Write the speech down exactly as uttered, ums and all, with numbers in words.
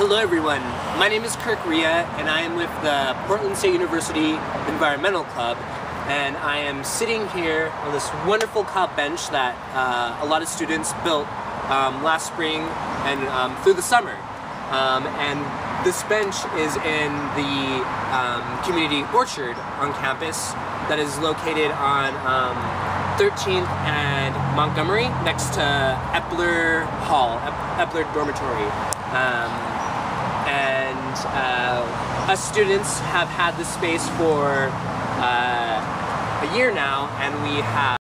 Hello everyone, my name is Kirk Ria and I am with the Portland State University Environmental Club, and I am sitting here on this wonderful cob bench that uh, a lot of students built um, last spring and um, through the summer. Um, and this bench is in the um, community orchard on campus that is located on um, thirteenth and Montgomery next to Epler Hall, Epler Dormitory. Um, and uh, us students have had this space for uh, a year now, and we have